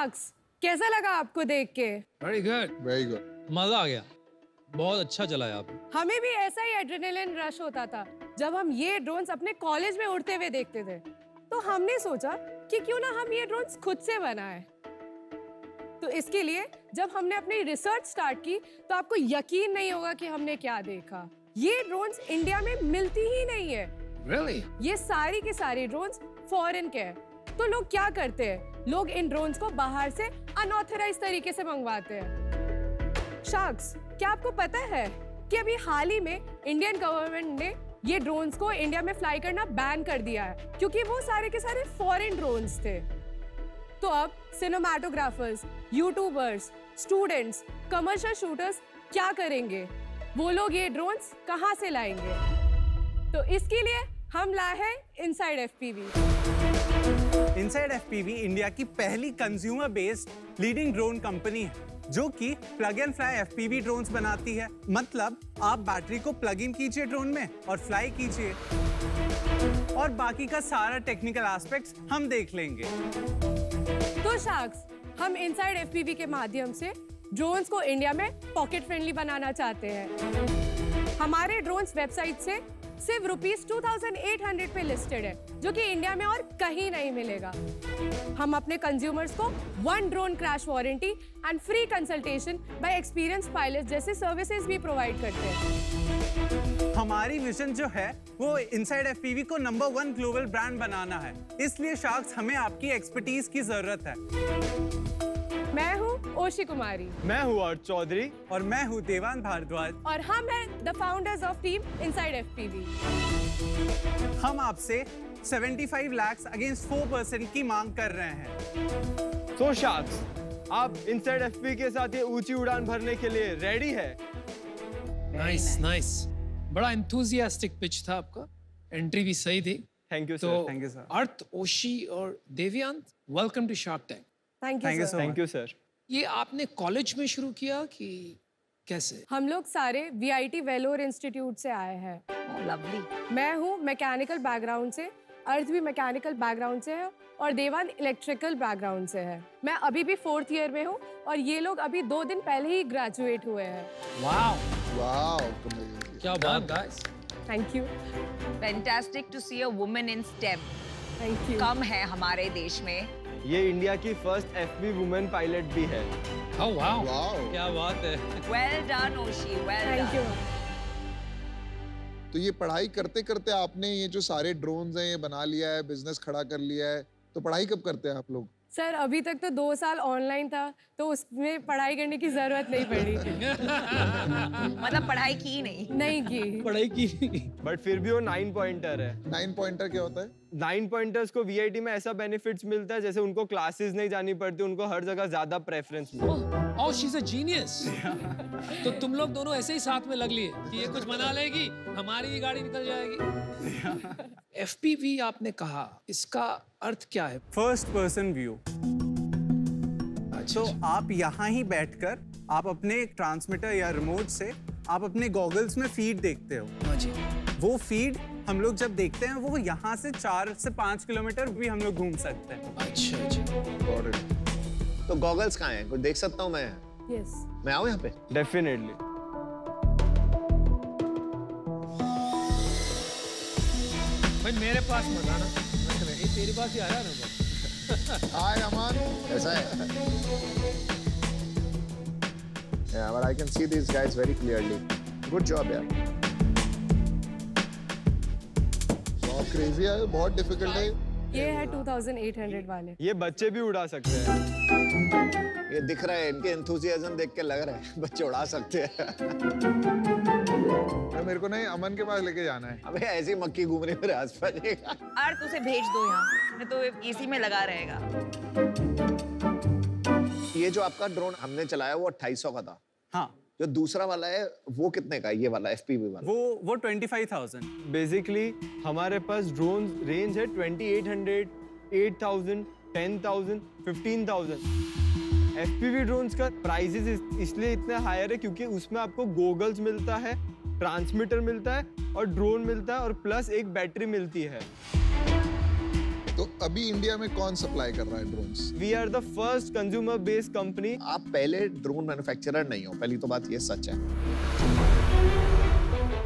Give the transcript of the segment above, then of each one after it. Marks. कैसा लगा आपको देख के? वेरी गुड, वेरी गुड, मजा आ गया, बहुत अच्छा चलाया आप। हमें भी ऐसा ही एड्रेनलिन रश होता था जब हम ये ड्रोन्स अपने कॉलेज में उड़ते हुए देखते थे, तो हमने सोचा कि क्यों ना हम ये ड्रोन्स खुद से बनाएं। तो इसके लिए जब हमने अपनी रिसर्च स्टार्ट की तो आपको यकीन नहीं होगा कि हमने क्या देखा। ये ड्रोन्स इंडिया में मिलती ही नहीं है। Really? ये सारी की सारी ड्रोन्स फॉरेन के हैं। तो लोग क्या करते हैं? लोग इन ड्रोन्स को बाहर से अनऑथराइज्ड तरीके से मंगवाते हैं। शाक्स, क्या आपको पता है कि अभी हाल ही में इंडियन गवर्नमेंट ने ये ड्रोन्स को इंडिया में फ्लाई करना बैन कर दिया है, क्योंकि वो सारे के सारे फॉरेन ड्रोन्स थे। तो अब cinematographers, YouTubers, students, commercial shooters क्या करेंगे? वो लोग ये ड्रोन्स कहाँ से लाएंगे? तो इसके लिए हम लाए हैं inside FPV. Inside FPV India की पहली consumer based leading drone company है जो कि plug and fly FPV drones बनाती है। मतलब आप बैटरी को प्लग इन कीजिए ड्रोन में और फ्लाई कीजिए, और बाकी का सारा टेक्निकल एस्पेक्ट्स हम देख लेंगे। तो शाक्स, हम इनसाइड एफपीवी के माध्यम से ड्रोन्स को इंडिया में पॉकेट फ्रेंडली बनाना चाहते हैं। हमारे ड्रोन्स वेबसाइट से सिर्फ ₹2,800 पे लिस्टेड है, जो कि इंडिया में और कहीं नहीं मिलेगा। हम अपने कंज्यूमर्स को 1 drone crash warranty and free consultation by experience pilot जैसे सर्विसेज भी प्रोवाइड करते हैं। हमारी विजन जो है वो इनसाइड एफपीवी को नंबर 1 ग्लोबल ब्रांड बनाना है। इसलिए शार्क्स, हमें आपकी एक्सपर्टीज की जरूरत है। मैं हूँ ओशी कुमारी, मैं हूँ और चौधरी, और मैं हूँ देवान भारद्वाज, और हम हैं the founders of team inside FPV. हम आपसे 75 लाख अगेंस्ट 4% की मांग कर रहे हैं। तो शाक्स, आप इनसाइड एफपीवी के साथ ये ऊंची उड़ान भरने के लिए रेडी है? नाइस, नाइस, बड़ा एंथुसियास्टिक पिच था आपका, एंट्री भी सही थी। Thank you sir, thank you sir. Arth, Oshi और Devyant, welcome to shark tank. Thank you sir. ये आपने कॉलेज में शुरू किया कि कैसे? हम लोग सारे VIT वेलोर इंस्टीट्यूट से आए हैं। लवली। मैं हूँ मैकेनिकल बैकग्राउंड से, अर्थ भी मैकेनिकल बैकग्राउंड से है, और देवान इलेक्ट्रिकल बैकग्राउंड से है। मैं अभी भी 4th ईयर में हूँ, और ये लोग अभी 2 दिन पहले ही ग्रेजुएट हुए हैं। क्या बात है। Thank you. Fantastic to see a woman in STEM। Thank you. कम है हमारे देश में। ये इंडिया की फर्स्ट एफपी वुमेन पायलट भी है। oh, wow. Wow. क्या बात है। Well done, Oshi. Well done. Thank you. तो ये पढ़ाई करते करते आपने ये जो सारे ड्रोन्स हैं ये बना लिया है, बिजनेस खड़ा कर लिया है, तो पढ़ाई कब करते हैं आप लोग? सर, अभी तक तो 2 साल ऑनलाइन था, तो उसमें पढ़ाई करने की जरूरत नहीं पड़ी। मतलब पढ़ाई की नहीं की पढ़ाई की, बट फिर भी वो 9 पॉइंटर है। 9 पॉइंटर क्या होता है? 9 पॉइंटर्स को VIT में ऐसा बेनिफिट्स मिलता है जैसे उनको क्लासेस नहीं जानी पड़ती, उनको हर जगह ज्यादा प्रेफरेंस मिलता है। Oh, she is a genius. तो तुम लोग दोनों ऐसे ही साथ में लग लिए कि ये कुछ बना लेगी, हमारी भी गाड़ी निकल जाएगी। FPV आपने कहा, इसका अर्थ क्या है? First person view. तो आप यहाँ ही बैठकर आप अपने ट्रांसमीटर या रिमोट से आप अपने गॉगल्स में फीड देखते हो। जी। वो फीड हम लोग जब देखते हैं वो यहाँ से 4 से 5 किलोमीटर भी हम लोग घूम सकते हैं। अच्छा जी। तो गॉगल्स कहाँ हैं? कुछ देख सकता हूँ मैं? यस। मैं आऊँ यहाँ पे? डेफिनेटली। मेरे पास मत आना, ये तेरी बात ही आ रहा है। हाय अमन, कैसा है? Yeah, but I can see these guys very clearly. Good job यार। बहुत क्रेजी है, बहुत डिफिकल्ट है। ये है 2800 वाले। ये बच्चे भी उड़ा सकते हैं। ये दिख रहा है, इनके एंथुसियाज्म देख के लग रहा है बच्चे उड़ा सकते हैं। मेरे को नहीं, अमन के पास लेके जाना है। अबे ऐसी मक्खी घूम रही मेरे आसपास। अर्थ, उसे भेज दो यहाँ, मैं तो एसी में लगा रहेगा। ये जो आपका ड्रोन हमने चलाया वो 2800 का था। हाँ। जो दूसरा वाला है वो कितने का? ये वाला एफपीवी वाला वो 25,000। बेसिकली हमारे पास ड्रोन रेंज है 2800, 8000, 10,000, 15,000। FPV ड्रोन्स का प्राइसेस इसलिए इतना हायर है क्योंकि उसमें आपको गोगल्स मिलता है, ट्रांसमीटर मिलता है और ड्रोन मिलता है, और प्लस एक बैटरी मिलती है। तो अभी इंडिया में कौन सप्लाई कर रहा है drones? We are the first consumer based company. आप पहले ड्रोन मैन्युफैक्चरर नहीं हो, पहली तो बात ये सच है।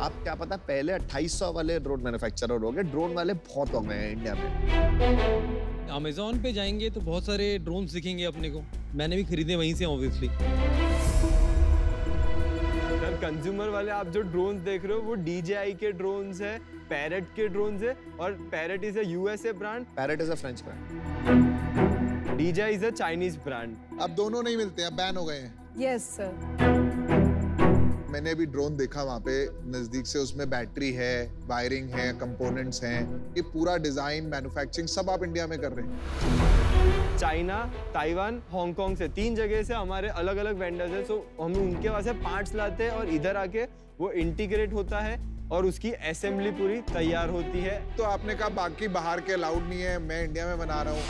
आप क्या पता पहले 2800 वाले ड्रोन मैन्युफैक्चरर हो गए, ड्रोन वाले बहुत हो गए हैं इंडिया में। अमेजोन पे जाएंगे तो बहुत सारे ड्रोन दिखेंगे अपने को, मैंने भी खरीदे वहीं से ऑब्वियसली। कंज्यूमर वाले आप जो ड्रोन्स देख रहे हो वो DJI के ड्रोन्स है, पैरेट के ड्रोन्स है, और parrot is a USA brand, parrot is a French brand, DJI is a Chinese brand. अब दोनों नहीं मिलते, अब बैन हो गए हैं। Yes sir. मैंने भी ड्रोन देखा वहाँ पे नजदीक से, उसमें बैटरी है, वायरिंग है, कंपोनेंट्स हैं, ये पूरा डिजाइन मैन्युफैक्चरिंग सब आप इंडिया में कर रहे हैं। चाइना, ताइवान, हांगकांग से 3 जगह से हमारे अलग अलग वेंडर्स हैं, सो हम उनके वहाँ से पार्ट्स लाते हैं और इधर आके वो इंटीग्रेट होता है और उसकी असेंबली पूरी तैयार होती है। तो आपने कहा बाकी बाहर के अलाउड नहीं है, मैं इंडिया में बना रहा हूँ।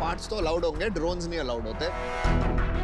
पार्ट्स तो अलाउड होंगे, ड्रोन्स नहीं अलाउड होते।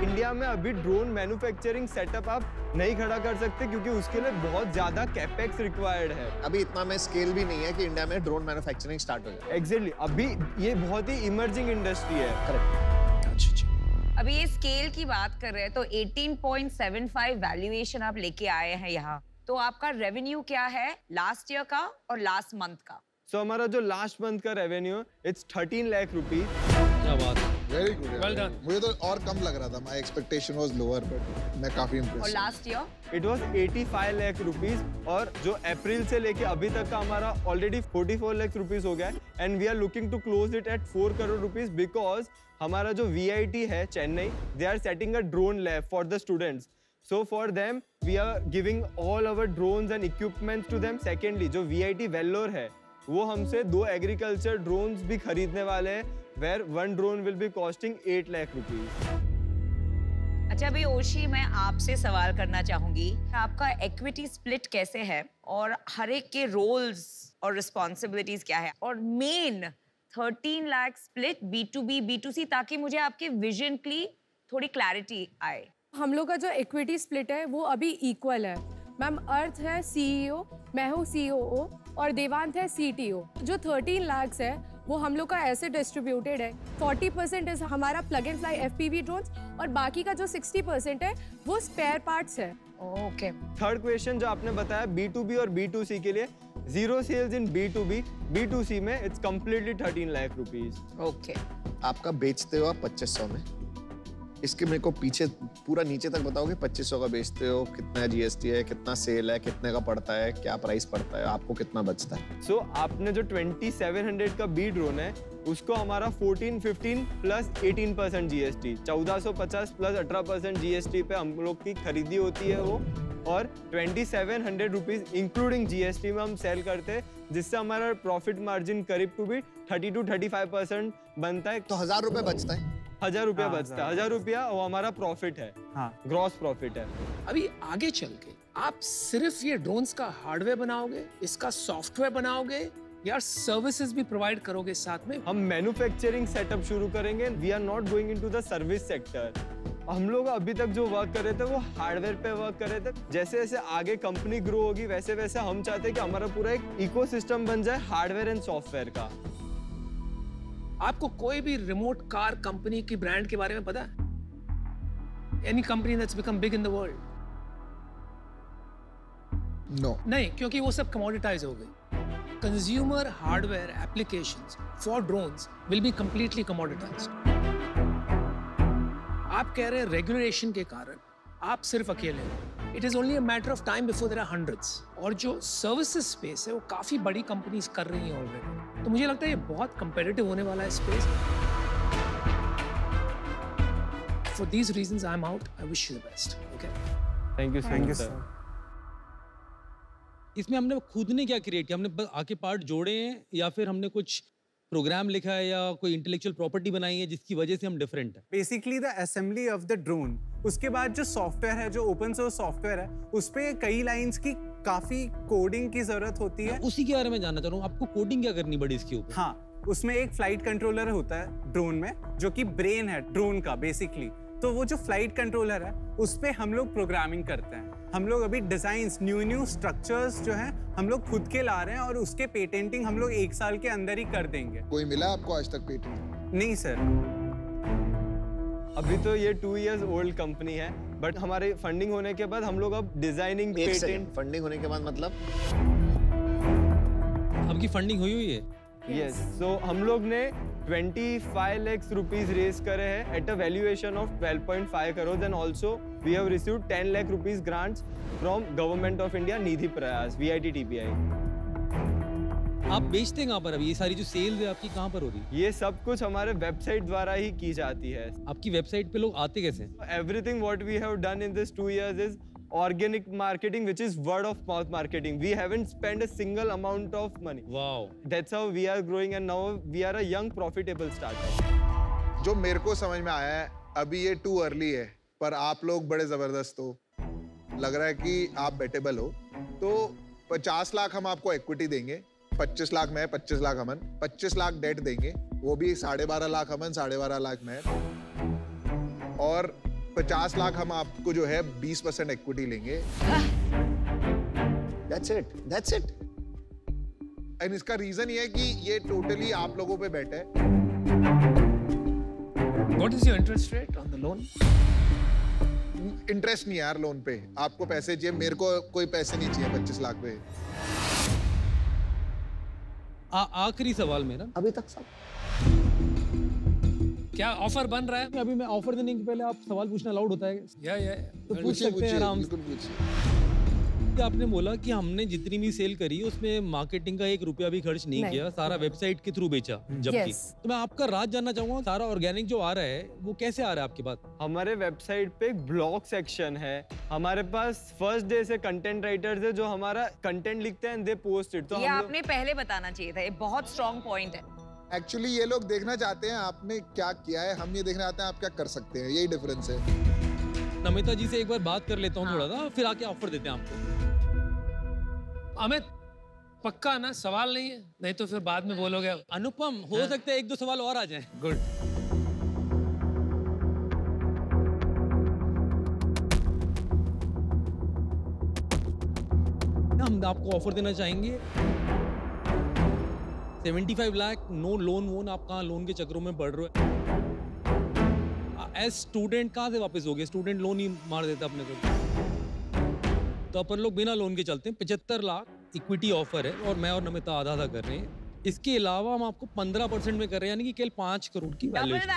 इंडिया में अभी ड्रोन मैन्युफैक्चरिंग सेटअप आप नहीं खड़ा कर सकते क्योंकि उसके लिए बहुत ज्यादा कैपेक्स रिक्वायर्ड है। अभी इतना में स्केल भी नहीं है कि इंडिया में ड्रोन मैन्युफैक्चरिंग स्टार्ट हो जाए। एग्जैक्टली, अभी ये बहुत ही इमर्जिंग इंडस्ट्री है। करेक्ट। अभी ये स्केल की बात कर रहे हैं तो 18.75 वैल्यूएशन आप लेके आए हैं यहाँ, तो आपका रेवेन्यू क्या है लास्ट ईयर का और लास्ट मंथ का? सो हमारा जो लास्ट मंथ का रेवेन्यू इट्स 13 लाख रुपीज। क्या बात है, वेरी गुड। Well done. मुझे तो और कम लग रहा था, my expectation was lower, but मैं काफी इंप्रेस्ड। और last year it was 85 lakh rupees और जो अप्रैल से लेके अभी तक का हमारा ऑलरेडी 44 लाख रुपीस हो गया है and we are looking to close it at 4 crore rupees because हमारा जो VIT है Chennai, they are setting a drone lab for the students, so for them we are giving all our drones and equipments to them. Secondly जो VIT Vellore है वो हमसे 2 agriculture drones भी खरीदने वाले हैं, where one drone will be costing 8 lakh rupees. अच्छा भाई ओशी, मैं आपसे सवाल करना चाहूंगी, आपका equity split कैसे है और हर एक के roles और responsibilities क्या है, और main 13 lakh split B2B B2C, ताकि मुझे आपके vision के लिए थोड़ी clarity आए। हम लोग का जो equity split है वो अभी equal है। मैम अर्थ है CEO, मैं हूँ COO और देवांत है CTO। जो 13 लाख है वो हम लोग का ऐसे डिस्ट्रीब्यूटेड है, 40% इज हमारा plug and fly FPV drones और बाकी का जो 60% है वो स्पेयर पार्ट्स है। ओके। थर्ड क्वेश्चन जो आपने बताया B2B और B2C के लिए, जीरो सेल्स इन B2B, B2C में it's completely 13 lakh rupees. Okay. आपका बेचते हो आप 2500 में, इसके मेरे को पीछे पूरा नीचे तक बताओगे 2500 का बेचते हो, कितना GST है, कितना सेल है, कितने का पड़ता है, क्या प्राइस पड़ता है, आपको कितना बचता है? सो आपने जो 2700 का बी ड्रोन है उसको हमारा 14-15 + 18% GST, 1450 + 18% GST पे हम लोग की खरीदी होती है वो, और 2700 रुपीज इंक्लूडिंग GST में हम सेल करते हैं, जिससे हमारा प्रॉफिट मार्जिन करीब टू भी 30 to 35% बनता है। तो 1000 रुपये बचता है। 1000 रुपया बचता है, 1000 रुपया वो हमारा प्रॉफिट है, ग्रॉस प्रॉफिट है। अभी आगे चल के आप सिर्फ ये ड्रोन्स का हार्डवेयर बनाओगे, इसका सॉफ्टवेयर बनाओगे, यार सर्विसेज भी प्रोवाइड करोगे साथ में? हम मैन्युफैक्चरिंग सेटअप शुरू करेंगे, we are not going into the service sector. हम लोग अभी तक जो वर्क कर रहे थे वो हार्डवेयर पे वर्क कर रहे थे, जैसे जैसे आगे कंपनी ग्रो होगी वैसे वैसे हम चाहते हैं कि हमारा पूरा एक इकोसिस्टम बन जाए हार्डवेयर एंड सॉफ्टवेयर का। आपको कोई भी रिमोट कार कंपनी की ब्रांड के बारे में पता है? Any company that's become big in the world? No, नहीं, क्योंकि वो सब कमोडिटाइज हो गए। Consumer hardware applications for drones will be completely कमोडिटाइज्ड। आप कह रहे हैं रेगुलेशन के कारण आप सिर्फ अकेले हो, it is only a matter of time before there are hundreds. और जो सर्विसेज स्पेस है वो काफी बड़ी कंपनीज कर रही हैं ऑलरेडी, तो मुझे लगता है ये बहुत कंपेटिटिव होने वाला है space. For these reasons I am out, I wish you the best. Okay, thank you sir. इसमें हमने खुद ने क्या क्रिएट किया, हमने आके पार्ट जोड़े हैं या फिर हमने कुछ प्रोग्राम लिखा है या कोई इंटेलेक्चुअल प्रॉपर्टी बनाई है जिसकी वजह से हम डिफरेंट है? Basically the assembly of the drone, उसके बाद जो सॉफ्टवेयर है, जो ओपन सोर्स सॉफ्टवेयर है, उस पे कई लाइंस की काफी कोडिंग की जरूरत होती है। उसी के बारे में जानना चाह रहा हूँ, आपको कोडिंग क्या करनी पड़ी इसके ऊपर? हाँ, उसमें एक फ्लाइट कंट्रोलर होता है ड्रोन में, जो कि ब्रेन है ड्रोन का बेसिकली, तो वो जो फ्लाइट कंट्रोलर है उस पर हम लोग प्रोग्रामिंग करते हैं। हम लोग अभी डिज़ाइंस न्यू स्ट्रक्चर्स जो हैं हम लोग खुद के ला रहे हैं और उसके पेटेंटिंग हम लोग 1 साल के अंदर ही कर देंगे। कोई मिला आपको आज तक पेटेंट? नहीं सर, अभी तो ये 2 years ओल्ड कंपनी है, बट हमारे फंडिंग होने के बाद हम लोग अब डिजाइनिंग पेटेंट। फंडिंग होने के बाद मतलब आपकी फंडिंग हुई है? यस, सो हम लोग ने 25 lakhs rupees raise करे है at a valuation of 12.5 crores and also we have received 10 lakh rupees grants from Government of India NIDHI PRAYAS VIT TPI। आप बेचते हैं कहाँ पर? अभी ये सारी जो सेल्स है आपकी कहाँ पर हो रही है? ये सब कुछ हमारे वेबसाइट द्वारा ही की जाती है। आपकी वेबसाइट पे लोग आते कैसे? Everything what we have done in this 2 years is organic marketing, which is word of mouth marketing. We haven't spent a single amount of money. Wow. That's how we are growing and now we are a young profitable startup. जो मेरे को समझ में आया है, अभी ये too early है, पर आप लोग बड़े जबरदस्त हो, लग रहा है कि आप बेटेबल हो। तो 50 लाख हम आपको equity देंगे, 25 लाख मैं, 25 लाख अमन, 25 लाख डेट देंगे, वो भी 12.5 लाख अमन, 12.5 लाख मैं, और 50 लाख हम आपको जो है 20% इक्विटी लेंगे। That's it. और इसका रीजन ये है कि ये टोटली आप लोगों पे बैठा है। What is your interest rate on the loan? Interest नहीं यार लोन पे, आपको पैसे चाहिए, मेरे को कोई पैसे नहीं चाहिए 25 लाख पे। आखिरी सवाल मेरा, अभी तक सब क्या ऑफर बन रहा है? अभी मैं ऑफर देने के पहले आप सवाल पूछना अलाउड होता है? या तो पूछ सकते हैं आराम से। आपने बोला कि हमने जितनी भी सेल करी उसमें मार्केटिंग का 1 रुपया भी खर्च नहीं किया, सारा वेबसाइट के थ्रू बेचा। जबकि तो मैं आपका राज जानना चाहूंगा, सारा ऑर्गेनिक जो आ रहा है वो कैसे आ रहा है आपके पास? हमारे वेबसाइट पे एक ब्लॉग सेक्शन है, हमारे पास फर्स्ट डे से कंटेंट राइटर्स है जो हमारा कंटेंट लिखते हैं, दे पोस्ट इट। तो आपने पहले बताना चाहिए था, ये बहुत स्ट्रॉन्ग पॉइंट है। एक्चुअली ये लोग देखना चाहते हैं आपने क्या किया है, हम ये देखना चाहते हैं आप क्या कर सकते हैं, यही डिफरेंस है। नमिता जी से एक बार बात कर लेता हूँ थोड़ा सा, फिर आके ऑफर देते हैं आपको। अमित पक्का ना सवाल नहीं है, नहीं तो फिर बाद में बोलोगे। अनुपम हो सकता है 1-2 सवाल और आ जाए। गुड, हम आपको ऑफर देना चाहेंगे 75 लाख, नो लोन वोन। आप कहाँ लोन के चक्रों में पड़ रहे हो? एज स्टूडेंट कहाँ से वापस हो गए? स्टूडेंट लोन ही मार देता अपने को, तो अपन लोग बिना लोन के चलते हैं। 75 लाख इक्विटी ऑफर है और मैं और नमिता आधा कर रहे हैं। इसके अलावा हम आपको 15% में कर रहे हैं, यानी कि केवल 5 करोड़ की वैल्यूएशन।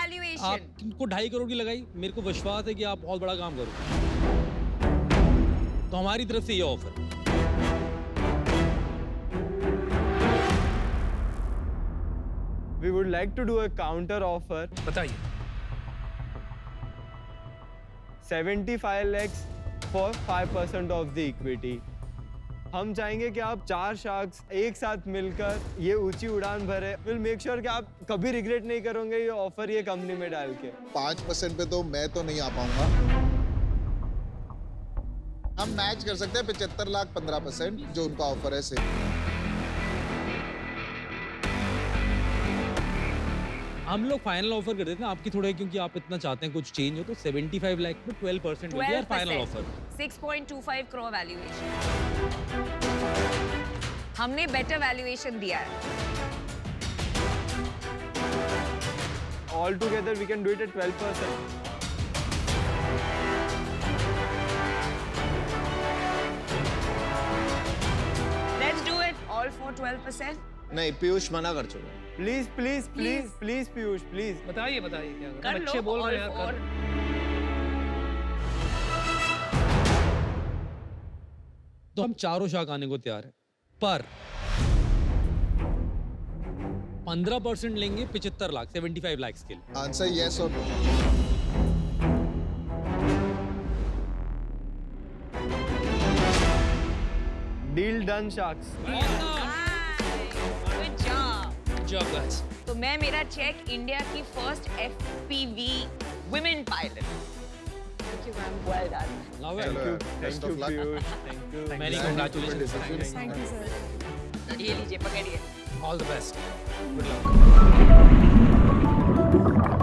आप इनको 2.5 करोड़ की लगाई, मेरे को विश्वास है कि आप बहुत बड़ा काम करोगे। तो हमारी तरफ से ये offer. We would like to do a counter offer. बताइए। 75 lakhs for 5% of the equity. हम चाहेंगे कि आप 4 शख्स एक साथ मिलकर ये ऊंची उड़ान भरे। We'll make sure कि आप कभी रिग्रेट नहीं करोगे ये ऑफर ये कंपनी में डाल के। 5% पे तो मैं तो नहीं आ पाऊंगा। हम मैच कर सकते हैं 75 लाख 15% जो उनका ऑफर है से। हम लोग फाइनल ऑफर कर देते हैं आपकी थोड़े, क्योंकि आप इतना चाहते हैं कुछ चेंज हो, तो 75 लाख में 12% हो गया फाइनल ऑफर, 6.25 करोड़ वैल्यूएशन। हमने बेटर वैल्यूएशन दिया है। All together we can do it at 12%। Let's do it all for 12%। नहीं, पीयूष मना कर चुका। Please please please please Piyush please बताइए बताइए क्या कर लो, बोल रहे हैं यार। तो हम 4 शाख आने को तैयार है, पर 15% लेंगे 75 लाख 75 लाख के लिए। आंसर यस और नो। डील डन शाख। तो मैं मेरा चेक इंडिया की first FPV women pilot. Thank you ma'am, well done. Thank you. Many congratulations. Thank you sir. ये लीजिए, पकड़िए। All the best, good luck.